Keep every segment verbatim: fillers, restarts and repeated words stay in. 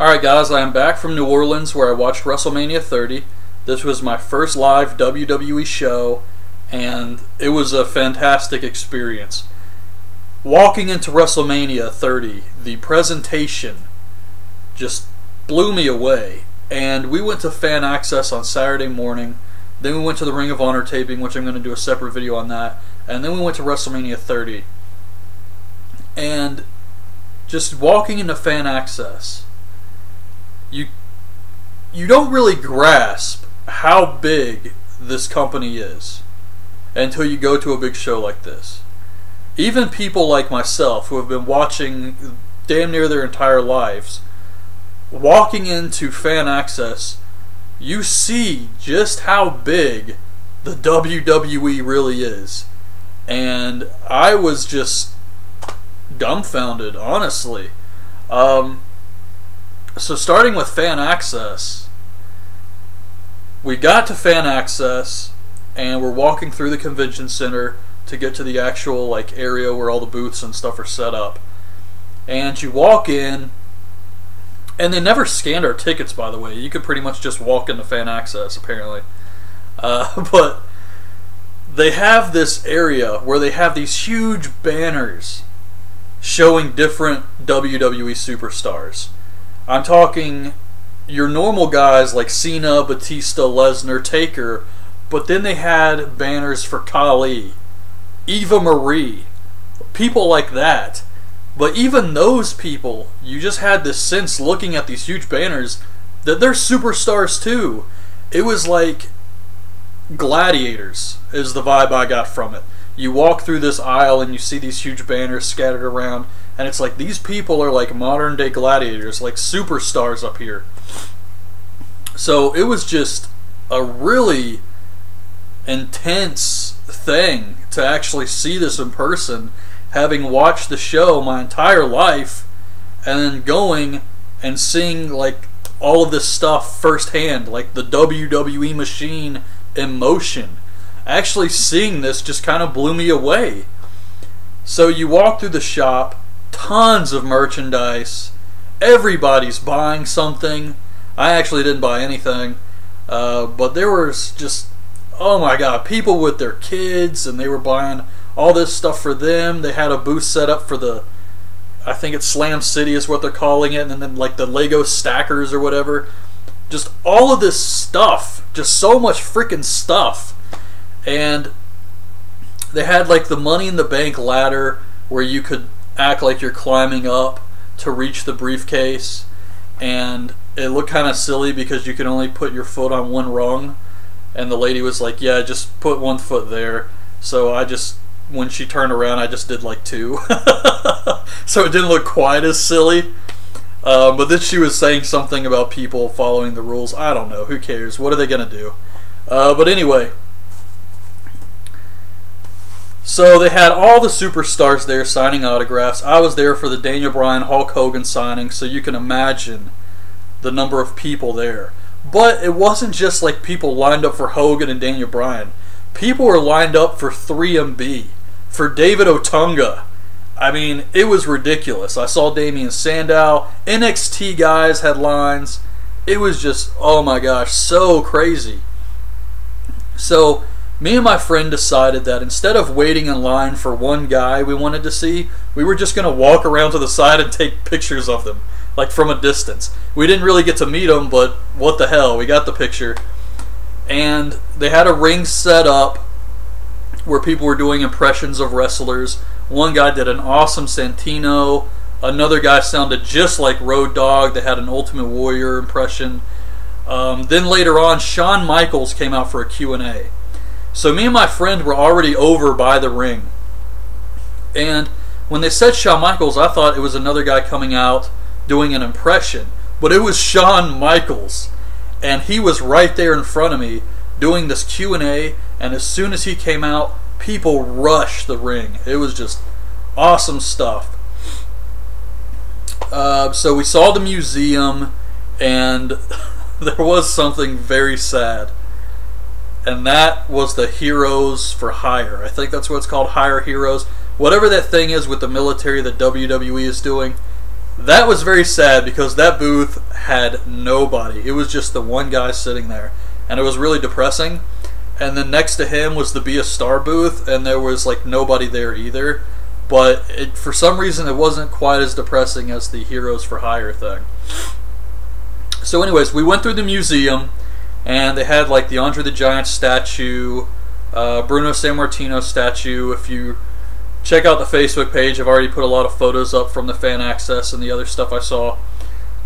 Alright guys, I am back from New Orleans where I watched WrestleMania thirty. This was my first live W W E show, and it was a fantastic experience. Walking into WrestleMania thirty, the presentation just blew me away. And we went to Fan Access on Saturday morning, then we went to the Ring of Honor taping, which I'm going to do a separate video on that, and then we went to WrestleMania thirty. And just walking into Fan Access, you you don't really grasp how big this company is until you go to a big show like this. Even people like myself who have been watching damn near their entire lives, walking into Fan Access, you see just how big the W W E really is. And I was just dumbfounded, honestly. Um, so starting with Fan Access, we got to Fan Access and we're walking through the convention center to get to the actual like area where all the booths and stuff are set up. And you walk in, and they never scanned our tickets, by the way. You could pretty much just walk into Fan Access, apparently. Uh, but they have this area where they have these huge banners showing different W W E superstars. I'm talking your normal guys like Cena, Batista, Lesnar, Taker, but then they had banners for Khali, Eva Marie, people like that. But even those people, you just had this sense looking at these huge banners that they're superstars too. It was like gladiators is the vibe I got from it. You walk through this aisle and you see these huge banners scattered around, and it's like these people are like modern day gladiators, like superstars up here. So it was just a really intense thing to actually see this in person, having watched the show my entire life and then going and seeing like all of this stuff firsthand, like the W W E machine in motion. Actually seeing this just kind of blew me away. So you walk through the shop, tons of merchandise, everybody's buying something. I actually didn't buy anything, uh, but there was just, oh my god, people with their kids, and they were buying all this stuff for them. They had a booth set up for the, I think it's Slam City is what they're calling it, and then like the Lego stackers or whatever. Just all of this stuff, just so much freaking stuff. And they had like the Money in the Bank ladder where you could act like you're climbing up to reach the briefcase, and it looked kind of silly because you could only put your foot on one rung, and the lady was like, yeah, just put one foot there. So I just, when she turned around, I just did like two. So it didn't look quite as silly. Uh, but then she was saying something about people following the rules. I don't know. Who cares? What are they going to do? Uh, but anyway. So they had all the superstars there signing autographs. I was there for the Daniel Bryan, Hulk Hogan signing. So you can imagine the number of people there. But it wasn't just like people lined up for Hogan and Daniel Bryan. People were lined up for three M B, for David Otunga. I mean, it was ridiculous. I saw Damian Sandow. N X T guys had lines. It was just, oh my gosh, so crazy. So, me and my friend decided that instead of waiting in line for one guy we wanted to see, we were just going to walk around to the side and take pictures of them, like from a distance. We didn't really get to meet them, but what the hell, we got the picture. And they had a ring set up where people were doing impressions of wrestlers. One guy did an awesome Santino. Another guy sounded just like Road Dogg. They had an Ultimate Warrior impression. Um, then later on, Shawn Michaels came out for a Q and A. So me and my friend were already over by the ring. And when they said Shawn Michaels, I thought it was another guy coming out doing an impression. But it was Shawn Michaels. And he was right there in front of me doing this Q and A, and as soon as he came out, people rushed the ring. It was just awesome stuff. Uh, so we saw the museum, and there was something very sad, and that was the Heroes for Hire. I think that's what it's called, Hire Heroes. Whatever that thing is with the military that W W E is doing, That was very sad because that booth had nobody. It was just the one guy sitting there, and it was really depressing. And then next to him was the Be a Star booth, and there was like nobody there either. But it, for some reason, it wasn't quite as depressing as the Heroes for Hire thing. So anyways, we went through the museum, and they had like the Andre the Giant statue, uh, Bruno Sammartino statue. If you check out the Facebook page, I've already put a lot of photos up from the Fan Access and the other stuff I saw.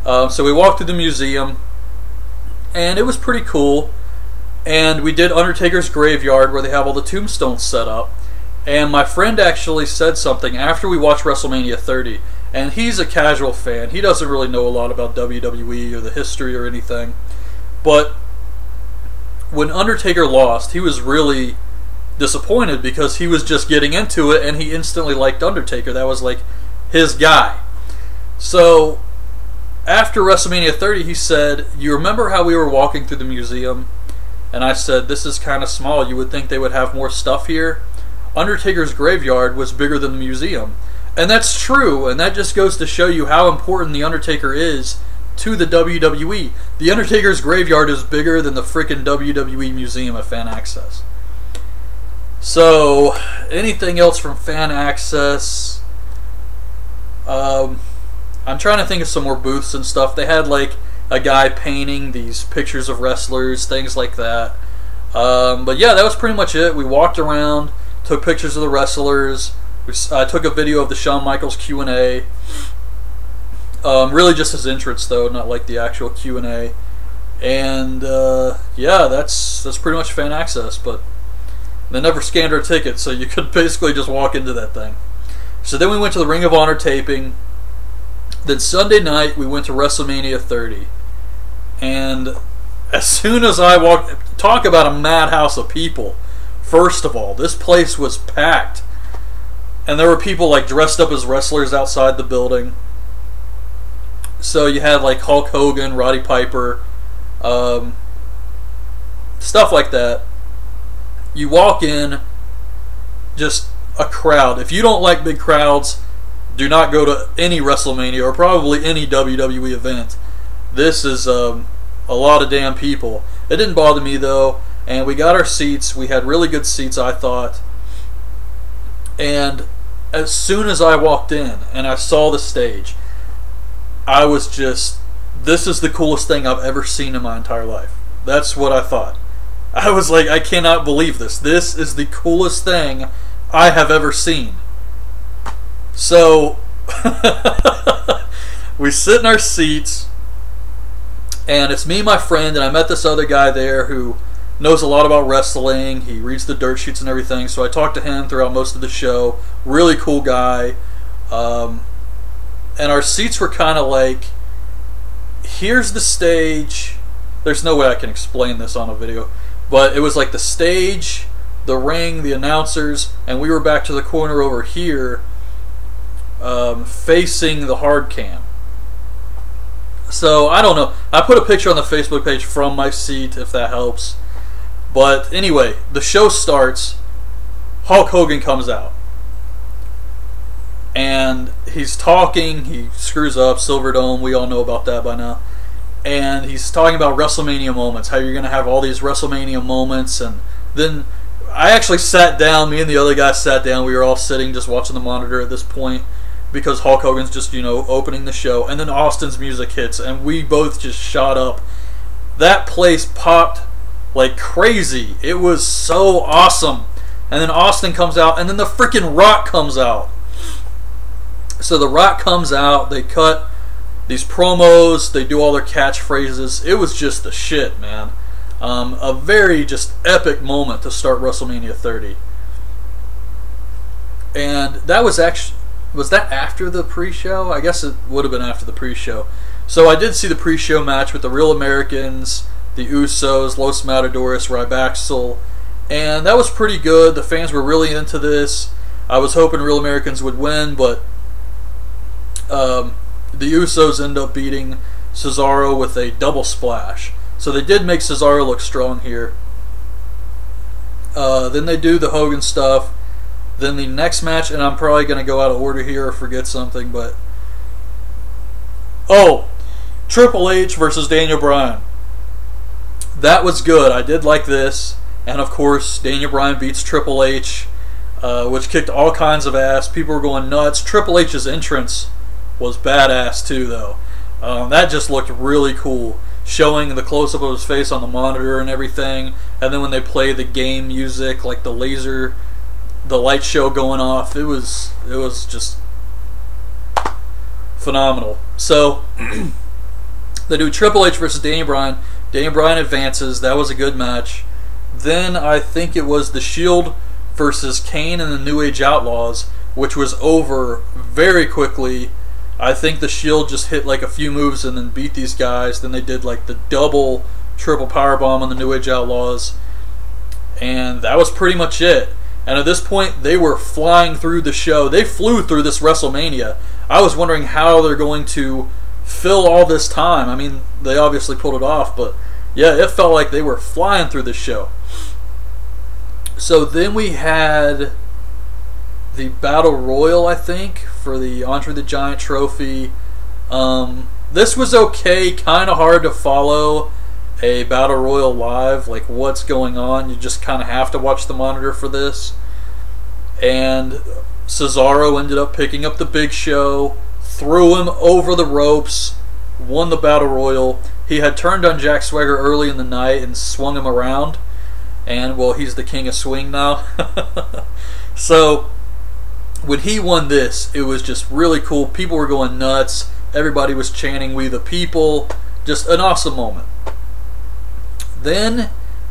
Um, so we walked through the museum, and it was pretty cool. And we did Undertaker's Graveyard, where they have all the tombstones set up. And my friend actually said something after we watched WrestleMania thirty. And he's a casual fan. He doesn't really know a lot about W W E or the history or anything. But when Undertaker lost, he was really disappointed because he was just getting into it and he instantly liked Undertaker. That was like his guy. So after WrestleMania thirty, he said, "You remember how we were walking through the museum and I said this is kind of small, you would think they would have more stuff here? Undertaker's graveyard was bigger than the museum." And that's true, and that just goes to show you how important the Undertaker is to the W W E. The Undertaker's graveyard is bigger than the frickin' W W E museum at Fan Access. So, anything else from Fan Access? Um, I'm trying to think of some more booths and stuff. They had like a guy painting these pictures of wrestlers, things like that. Um, but yeah, that was pretty much it. We walked around, took pictures of the wrestlers. We, I took a video of the Shawn Michaels Q and A. Um, really just his entrance though, not like the actual Q and A. And uh, yeah, that's that's pretty much Fan Access, but they never scanned our tickets, so you could basically just walk into that thing. So then we went to the Ring of Honor taping. Then Sunday night, we went to WrestleMania thirty. And as soon as I walked... Talk about a madhouse of people. First of all, this place was packed. And there were people like dressed up as wrestlers outside the building. So you had like Hulk Hogan, Roddy Piper, um, stuff like that. You walk in, just a crowd. If you don't like big crowds, do not go to any WrestleMania or probably any W W E event. This is um, a lot of damn people. It didn't bother me though, and we got our seats. We had really good seats, I thought. And as soon as I walked in and I saw the stage, I was just, this is the coolest thing I've ever seen in my entire life. That's what I thought. I was like, I cannot believe this. This is the coolest thing I have ever seen. So, we sit in our seats, and it's me and my friend, and I met this other guy there who knows a lot about wrestling. He reads the dirt sheets and everything, so I talked to him throughout most of the show. Really cool guy. Um, and our seats were kind of like, here's the stage. There's no way I can explain this on a video. But it was like the stage, the ring, the announcers, and we were back to the corner over here um, facing the hard cam. So, I don't know. I put a picture on the Facebook page from my seat, if that helps. But anyway, the show starts. Hulk Hogan comes out. And he's talking. He screws up. Superdome. We all know about that by now. And he's talking about WrestleMania moments, how you're going to have all these WrestleMania moments. And then I actually sat down, me and the other guy sat down, we were all sitting just watching the monitor at this point because Hulk Hogan's just, you know, opening the show, and then Austin's music hits and we both just shot up. That place popped like crazy. It was so awesome. And then Austin comes out, and then the freaking Rock comes out. So the Rock comes out, they cut these promos, they do all their catchphrases. It was just the shit, man. Um, a very just epic moment to start WrestleMania thirty. And that was actually, was that after the pre-show? I guess it would have been after the pre-show. So I did see the pre-show match with the Real Americans, the Usos, Los Matadores, Rybacksel, and that was pretty good. The fans were really into this. I was hoping Real Americans would win, but um, the Usos end up beating Cesaro with a double splash. So they did make Cesaro look strong here. Uh, then they do the Hogan stuff. Then the next match, and I'm probably going to go out of order here or forget something, but Oh, Triple H versus Daniel Bryan. That was good. I did like this. And of course, Daniel Bryan beats Triple H, uh, which kicked all kinds of ass. People were going nuts. Triple H's entrance was badass too, though. Um, that just looked really cool, showing the close-up of his face on the monitor and everything. And then when they play the game music, like the laser, the light show going off, it was it was just phenomenal. So they do Triple H versus Daniel Bryan. Daniel Bryan advances. That was a good match. Then I think it was The Shield versus Kane and the New Age Outlaws, which was over very quickly. I think The Shield just hit like a few moves and then beat these guys. Then they did like the double triple powerbomb on the New Age Outlaws. And that was pretty much it. And at this point, they were flying through the show. They flew through this WrestleMania. I was wondering how they're going to fill all this time. I mean, they obviously pulled it off, but yeah, it felt like they were flying through this show. So then we had the Battle Royal, I think, for the Andre the Giant Trophy. Um, this was okay, kind of hard to follow a Battle Royal live, like what's going on. You just kind of have to watch the monitor for this. And Cesaro ended up picking up the Big Show, threw him over the ropes, won the Battle Royal. He had turned on Jack Swagger early in the night and swung him around. And, well, he's the king of swing now. So when he won this, it was just really cool. People were going nuts. Everybody was chanting, "We the people." Just an awesome moment. Then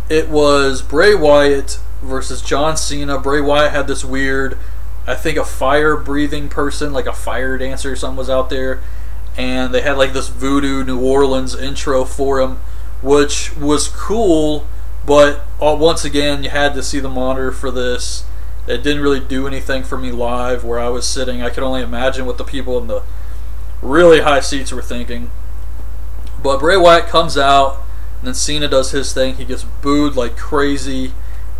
it was Bray Wyatt versus John Cena. Bray Wyatt had this weird, I think a fire-breathing person, like a fire dancer or something was out there. And they had like this voodoo New Orleans intro for him, which was cool, but once again, you had to see the monitor for this. It didn't really do anything for me live where I was sitting. I could only imagine what the people in the really high seats were thinking. But Bray Wyatt comes out, and then Cena does his thing. He gets booed like crazy,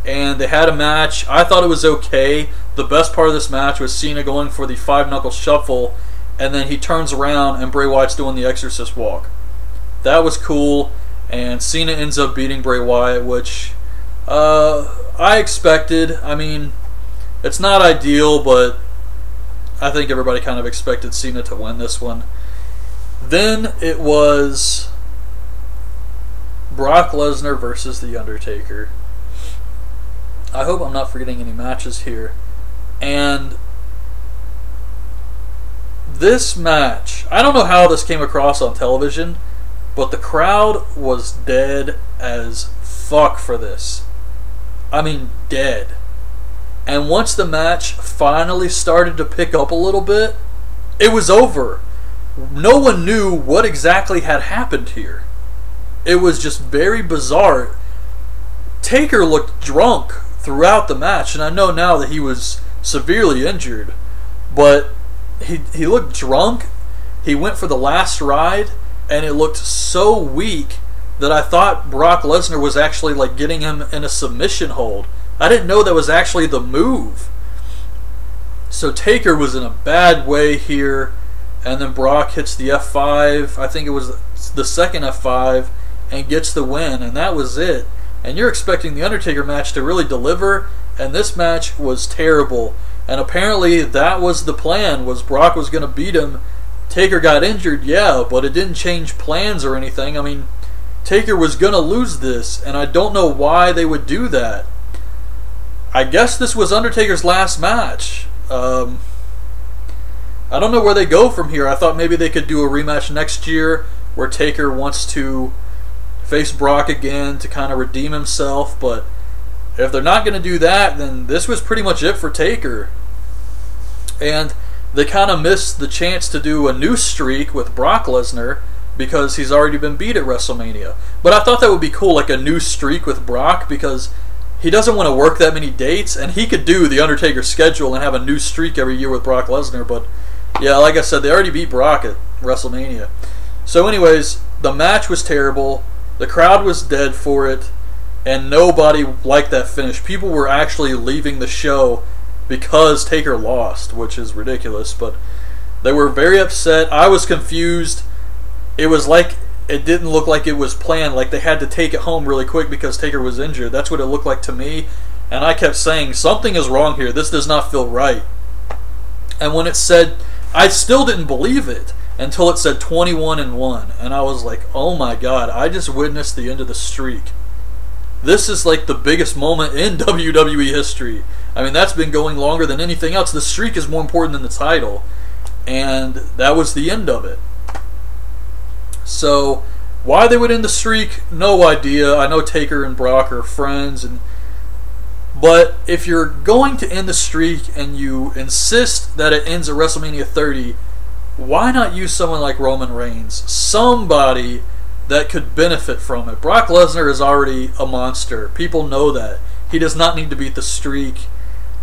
and they had a match. I thought it was okay. The best part of this match was Cena going for the five-knuckle shuffle, and then he turns around and Bray Wyatt's doing the Exorcist walk. That was cool, and Cena ends up beating Bray Wyatt, which uh, I expected. I mean, it's not ideal, but I think everybody kind of expected Cena to win this one. Then it was Brock Lesnar versus The Undertaker. I hope I'm not forgetting any matches here. And this match, I don't know how this came across on television, but the crowd was dead as fuck for this. I mean, dead. And once the match finally started to pick up a little bit, it was over. No one knew what exactly had happened here. It was just very bizarre. Taker looked drunk throughout the match, and I know now that he was severely injured, but He, he looked drunk. He went for the last ride, and it looked so weak that I thought Brock Lesnar was actually like getting him in a submission hold. I didn't know that was actually the move. So Taker was in a bad way here, and then Brock hits the F five. I think it was the second F five, and gets the win, and that was it. And you're expecting the Undertaker match to really deliver, and this match was terrible. And apparently that was the plan, was Brock was going to beat him. Taker got injured, yeah, but it didn't change plans or anything. I mean, Taker was going to lose this, and I don't know why they would do that. I guess this was Undertaker's last match. Um, I don't know where they go from here. I thought maybe they could do a rematch next year where Taker wants to face Brock again to kind of redeem himself, but if they're not going to do that, then this was pretty much it for Taker. And they kind of missed the chance to do a new streak with Brock Lesnar because he's already been beat at WrestleMania. But I thought that would be cool, like a new streak with Brock, because he doesn't want to work that many dates, and he could do the Undertaker's schedule and have a new streak every year with Brock Lesnar. But yeah, like I said, they already beat Brock at WrestleMania. So anyways, the match was terrible. The crowd was dead for it. And nobody liked that finish. People were actually leaving the show because Taker lost, which is ridiculous. But they were very upset. I was confused. it was like it didn't look like it was planned. Like they had to take it home really quick because Taker was injured. That's what it looked like to me. And I kept saying, something is wrong here. This does not feel right. And when it said, I still didn't believe it until it said twenty-one and one. And I was like, oh my God, I just witnessed the end of the streak. This is like the biggest moment in W W E history. I mean, that's been going longer than anything else. The streak is more important than the title. And that was the end of it. So, why they would end the streak, no idea. I know Taker and Brock are friends, and but if you're going to end the streak and you insist that it ends at WrestleMania thirty, why not use someone like Roman Reigns? Somebody that could benefit from it. Brock Lesnar is already a monster. People know that. He does not need to beat the streak.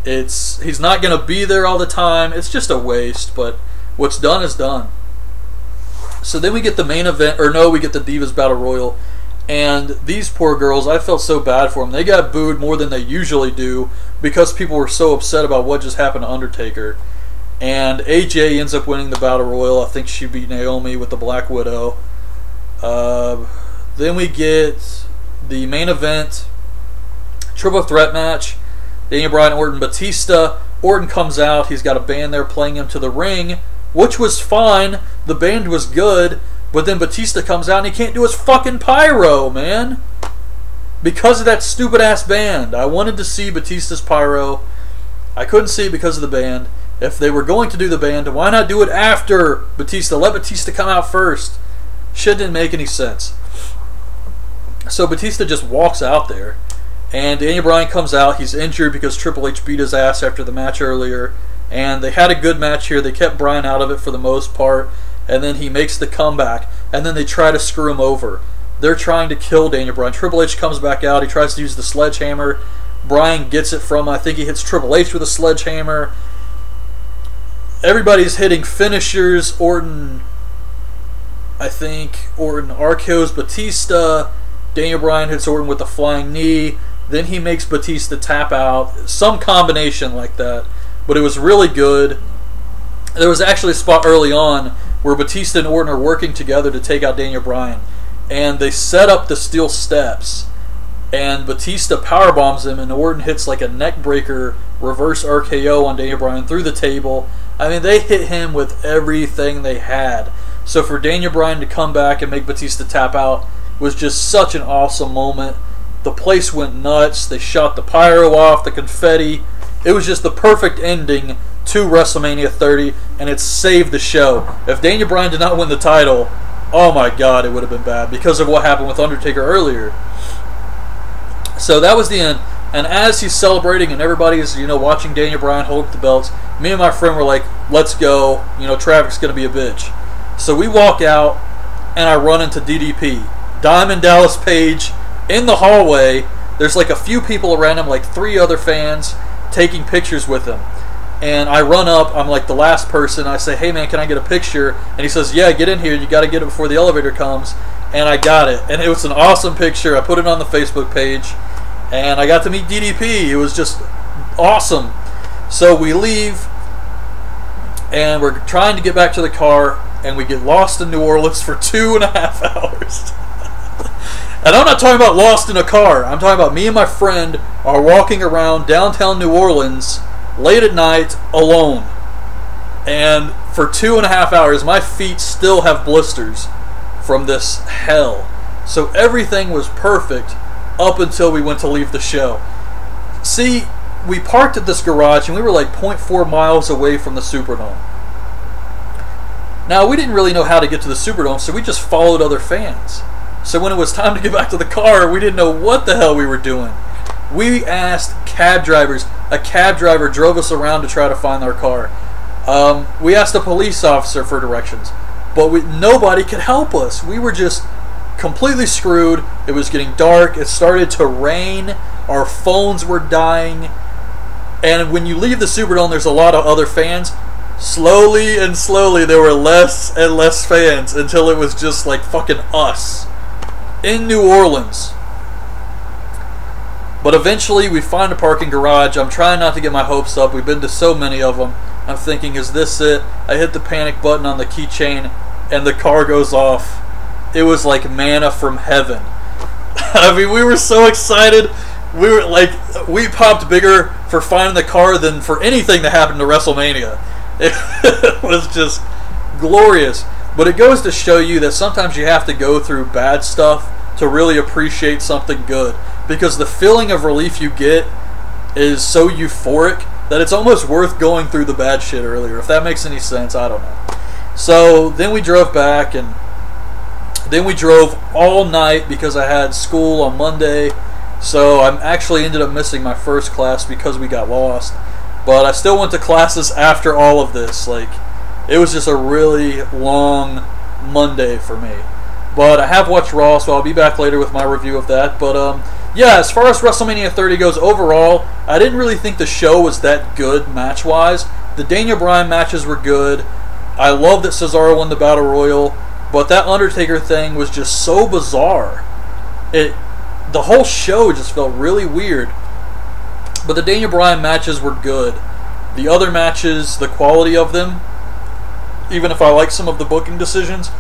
It's he's not going to be there all the time. It's just a waste, but what's done is done. So then we get the main event, or no, we get the Divas Battle Royal. And these poor girls, I felt so bad for them. They got booed more than they usually do because people were so upset about what just happened to Undertaker. And A J ends up winning the Battle Royal. I think she beat Naomi with the Black Widow. Uh, then we get the main event, triple threat match. Daniel Bryan, Orton, Batista. Orton comes out. He's got a band there playing him to the ring, which was fine. The band was good. But then Batista comes out and he can't do his fucking pyro, man. Because of that stupid ass band. I wanted to see Batista's pyro. I couldn't see it because of the band. If they were going to do the band, why not do it after Batista? Let Batista come out first. Shit didn't make any sense. So Batista just walks out there. And Daniel Bryan comes out. He's injured because Triple H beat his ass after the match earlier. And they had a good match here. They kept Bryan out of it for the most part. And then he makes the comeback, and then they try to screw him over. They're trying to kill Daniel Bryan. Triple H comes back out. He tries to use the sledgehammer. Bryan gets it from, I think he hits Triple H with a sledgehammer. Everybody's hitting finishers. Orton, I think, Orton R K Os Batista. Daniel Bryan hits Orton with a flying knee. Then he makes Batista tap out. Some combination like that. But it was really good. There was actually a spot early on where Batista and Orton are working together to take out Daniel Bryan. And they set up the steel steps. And Batista powerbombs him, and Orton hits like a neckbreaker reverse R K O on Daniel Bryan through the table. I mean, they hit him with everything they had. So for Daniel Bryan to come back and make Batista tap out was just such an awesome moment. The place went nuts. They shot the pyro off, the confetti. It was just the perfect ending to WrestleMania thirty, and it saved the show. If Daniel Bryan did not win the title, oh my God, it would have been bad because of what happened with Undertaker earlier. So that was the end. And as he's celebrating and everybody is, you know, watching Daniel Bryan hold up the belts, me and my friend were like, let's go. You know, traffic's going to be a bitch. So we walk out, and I run into D D P. Diamond Dallas Page in the hallway. There's like a few people around him, like three other fans, taking pictures with him. And I run up, I'm like the last person. I say, hey man, can I get a picture? And he says, yeah, get in here. You got to get it before the elevator comes. And I got it. And it was an awesome picture. I put it on the Facebook page. And I got to meet D D P. It was just awesome. So we leave. And we're trying to get back to the car. And we get lost in New Orleans for two and a half hours. And I'm not talking about lost in a car. I'm talking about me and my friend are walking around downtown New Orleans late at night, alone. And for two and a half hours, my feet still have blisters from this hell. So everything was perfect up until we went to leave the show. See, we parked at this garage and we were like zero point four miles away from the Superdome. Now, we didn't really know how to get to the Superdome, so we just followed other fans. So when it was time to get back to the car, we didn't know what the hell we were doing. We asked cab drivers. A cab driver drove us around to try to find our car. Um, we asked a police officer for directions, but we, nobody could help us. We were just completely screwed. It was getting dark. It started to rain. Our phones were dying. And when you leave the Superdome, there's a lot of other fans. Slowly and slowly, there were less and less fans until it was just like fucking us in New Orleans. But eventually we find a parking garage. I'm trying not to get my hopes up. We've been to so many of them. I'm thinking, is this it? I hit the panic button on the keychain and the car goes off. It was like manna from heaven. I mean, we were so excited. We were like, we popped bigger for finding the car than for anything that happened to WrestleMania. It was just glorious. But it goes to show you that sometimes you have to go through bad stuff to really appreciate something good, because the feeling of relief you get is so euphoric that it's almost worth going through the bad shit earlier, if that makes any sense. I don't know. So then we drove back, and then we drove all night because I had school on Monday, so I actually ended up missing my first class because we got lost. But I still went to classes after all of this. Like, it was just a really long Monday for me. But I have watched Raw, so I'll be back later with my review of that. But um, yeah, as far as WrestleMania thirty goes overall, I didn't really think the show was that good match-wise. The Daniel Bryan matches were good. I love that Cesaro won the Battle Royal, but that Undertaker thing was just so bizarre. It, the whole show just felt really weird. But the Daniel Bryan matches were good. The other matches, the quality of them, even if I like some of the booking decisions,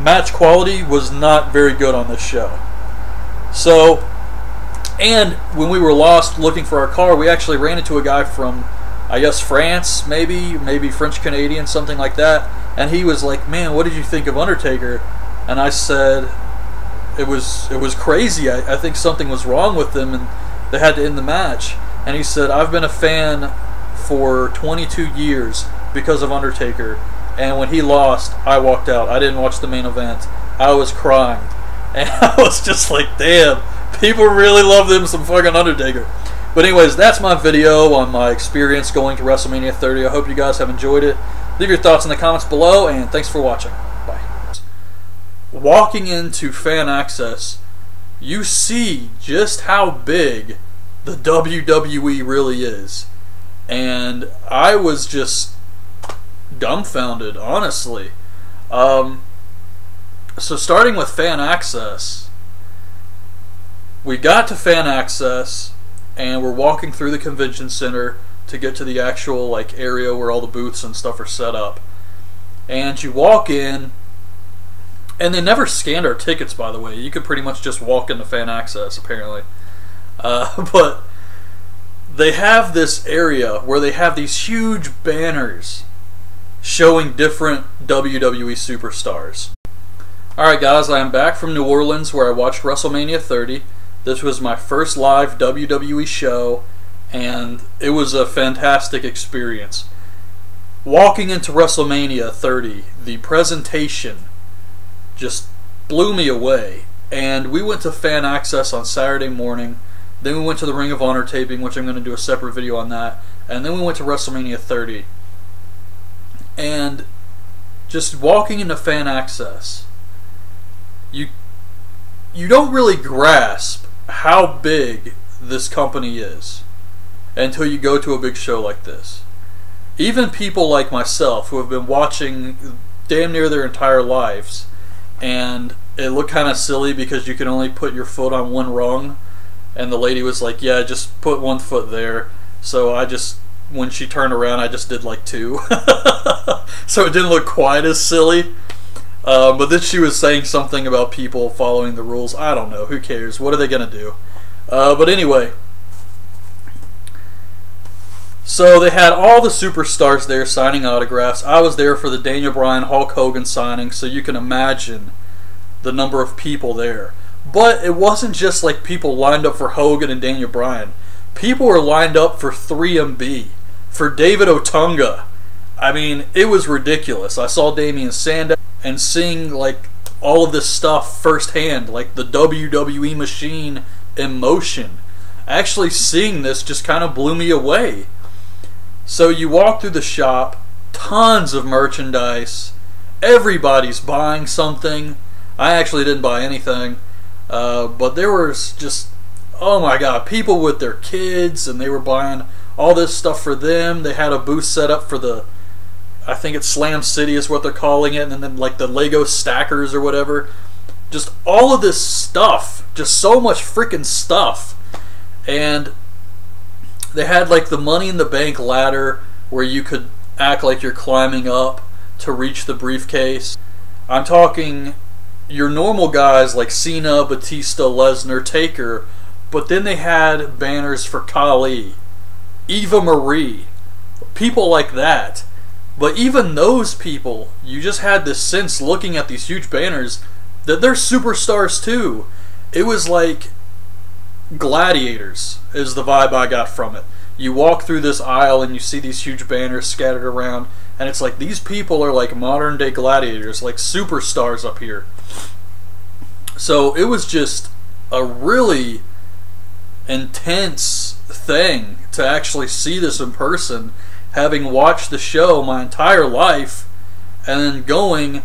match quality was not very good on this show. So, and when we were lost looking for our car, we actually ran into a guy from, I guess, France, maybe, maybe French-Canadian, something like that. And he was like, man, what did you think of Undertaker? And I said, it was it was crazy. I, I think something was wrong with them, and they had to end the match. And he said, I've been a fan for twenty-two years because of Undertaker. And when he lost, I walked out. I didn't watch the main event. I was crying. And I was just like, damn, people really love them some fucking Undertaker. But anyways, that's my video on my experience going to WrestleMania thirty. I hope you guys have enjoyed it. Leave your thoughts in the comments below, and thanks for watching. Bye. Walking into Fan Access, you see just how big the W W E really is. And I was just dumbfounded, honestly. Um, so starting with Fan Access, we got to Fan Access, and we're walking through the convention center to get to the actual like area where all the booths and stuff are set up. And you walk in, and they never scanned our tickets, by the way. You could pretty much just walk into Fan Access, apparently. Uh, but they have this area where they have these huge banners showing different W W E superstars. Alright guys, I am back from New Orleans where I watched WrestleMania thirty. This was my first live W W E show, and it was a fantastic experience. Walking into WrestleMania thirty, the presentation just blew me away. And we went to Fan Access on Saturday morning, then we went to the Ring of Honor taping, which I'm going to do a separate video on that, and then we went to WrestleMania thirty. And just walking into Fan Access, you, you don't really grasp how big this company is until you go to a big show like this. Even people like myself who have been watching damn near their entire lives, and it looked kind of silly because you can only put your foot on one rung, and the lady was like, yeah, just put one foot there. So I just, when she turned around, I just did like two. So it didn't look quite as silly. Um, but then she was saying something about people following the rules. I don't know. Who cares? What are they going to do? Uh, but anyway. So they had all the superstars there signing autographs. I was there for the Daniel Bryan Hulk Hogan signing, so you can imagine the number of people there. But it wasn't just like people lined up for Hogan and Daniel Bryan. People were lined up for three M B, for David Otunga. I mean, it was ridiculous. I saw Damian Sandow. And seeing like all of this stuff firsthand, like the W W E machine in motion, actually seeing this just kind of blew me away. So you walk through the shop, tons of merchandise, everybody's buying something. I actually didn't buy anything, uh, but there was just, oh my god, people with their kids, and they were buying all this stuff for them. They had a booth set up for the, I think it's Slam City is what they're calling it, and then like the Lego stackers or whatever. Just all of this stuff, just so much freaking stuff. And they had like the Money in the Bank ladder where you could act like you're climbing up to reach the briefcase. I'm talking your normal guys like Cena, Batista, Lesnar, Taker, but then they had banners for Khali, Eva Marie, people like that. But even those people, you just had this sense looking at these huge banners that they're superstars too. It was like gladiators is the vibe I got from it. You walk through this aisle and you see these huge banners scattered around, and it's like these people are like modern day gladiators, like superstars up here. So it was just a really intense thing to actually see this in person, having watched the show my entire life and then going